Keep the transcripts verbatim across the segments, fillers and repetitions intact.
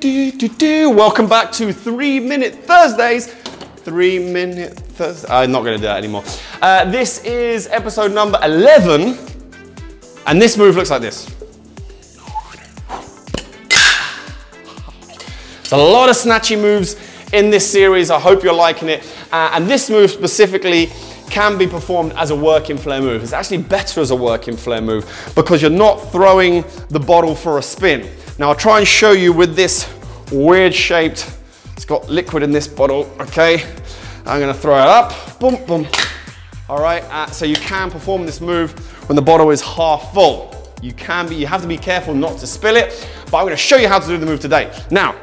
Do, do, do. Welcome back to Three Minute Thursdays. Three Minute Thursdays. I'm not going to do that anymore. Uh, this is episode number eleven, and this move looks like this. It's a lot of snatchy moves in this series. I hope you're liking it. Uh, and this move specifically can be performed as a working flare move. It's actually better as a working flare move because you're not throwing the bottle for a spin. Now I'll try and show you with this weird shaped, it's got liquid in this bottle, okay? I'm gonna throw it up, boom, boom. All right, uh, so you can perform this move when the bottle is half full. You can be, you have to be careful not to spill it, but I'm gonna show you how to do the move today. Now,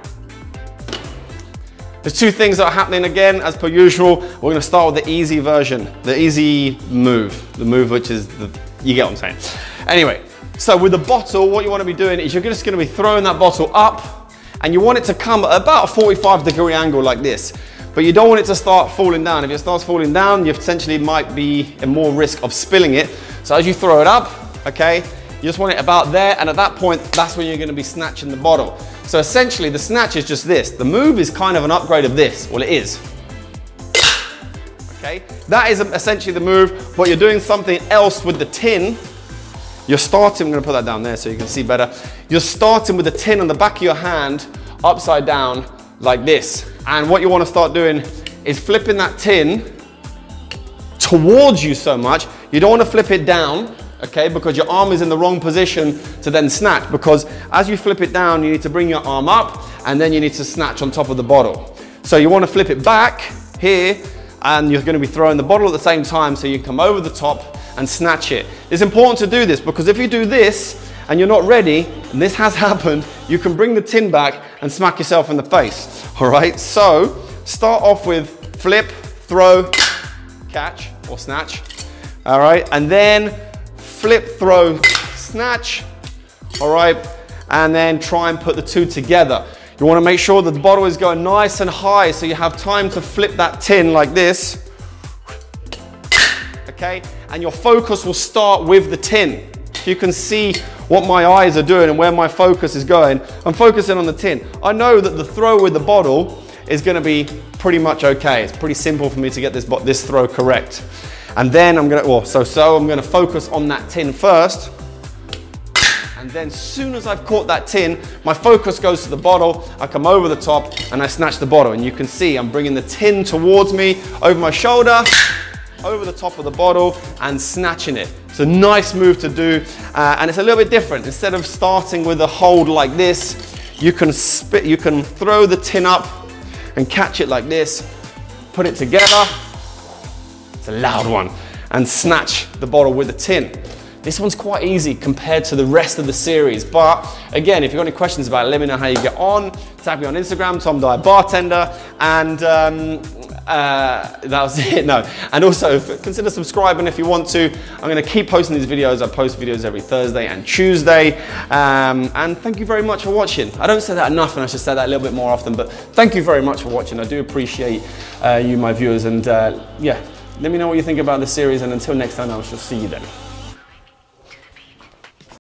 there's two things that are happening again, as per usual. We're gonna start with the easy version, the easy move, the move which is, the, you get what I'm saying. Anyway. So with the bottle, what you want to be doing is you're just going to be throwing that bottle up and you want it to come at about a forty-five degree angle like this, but you don't want it to start falling down. If it starts falling down, you potentially might be in more risk of spilling it. So as you throw it up, okay, you just want it about there, and at that point, that's when you're going to be snatching the bottle. So essentially the snatch is just this. The move is kind of an upgrade of this. Well, it is. Okay, that is essentially the move, but you're doing something else with the tin. You're starting, I'm gonna put that down there so you can see better. You're starting with the tin on the back of your hand, upside down like this. And what you wanna start doing is flipping that tin towards you so much. You don't wanna flip it down, okay? Because your arm is in the wrong position to then snatch, because as you flip it down, you need to bring your arm up and then you need to snatch on top of the bottle. So you wanna flip it back here, and you're gonna be throwing the bottle at the same time so you come over the top and snatch it. It's important to do this because if you do this and you're not ready, and this has happened, you can bring the tin back and smack yourself in the face, all right? So start off with flip, throw, catch or snatch, all right? And then flip, throw, snatch, all right? And then try and put the two together. You wanna make sure that the bottle is going nice and high so you have time to flip that tin like this. Okay, and your focus will start with the tin. You can see what my eyes are doing and where my focus is going. I'm focusing on the tin. I know that the throw with the bottle is gonna be pretty much okay. It's pretty simple for me to get this this throw correct. And then I'm gonna, well, so, so I'm gonna focus on that tin first. And then as soon as I've caught that tin, my focus goes to the bottle, I come over the top and I snatch the bottle. And you can see I'm bringing the tin towards me, over my shoulder, over the top of the bottle and snatching it. It's a nice move to do uh, and it's a little bit different. Instead of starting with a hold like this, you can spit, you can throw the tin up and catch it like this, put it together, it's a loud one, and snatch the bottle with the tin. This one's quite easy compared to the rest of the series, but again, if you've got any questions about it, let me know how you get on. Tag me on Instagram, Tom Dyer Bartender, and um, Uh, that was it, no. And also consider subscribing if you want to. I'm gonna keep posting these videos. I post videos every Thursday and Tuesday. Um, and thank you very much for watching. I don't say that enough and I should say that a little bit more often, but thank you very much for watching. I do appreciate uh, you, my viewers, and uh, yeah, let me know what you think about this series, and until next time, I shall see you then.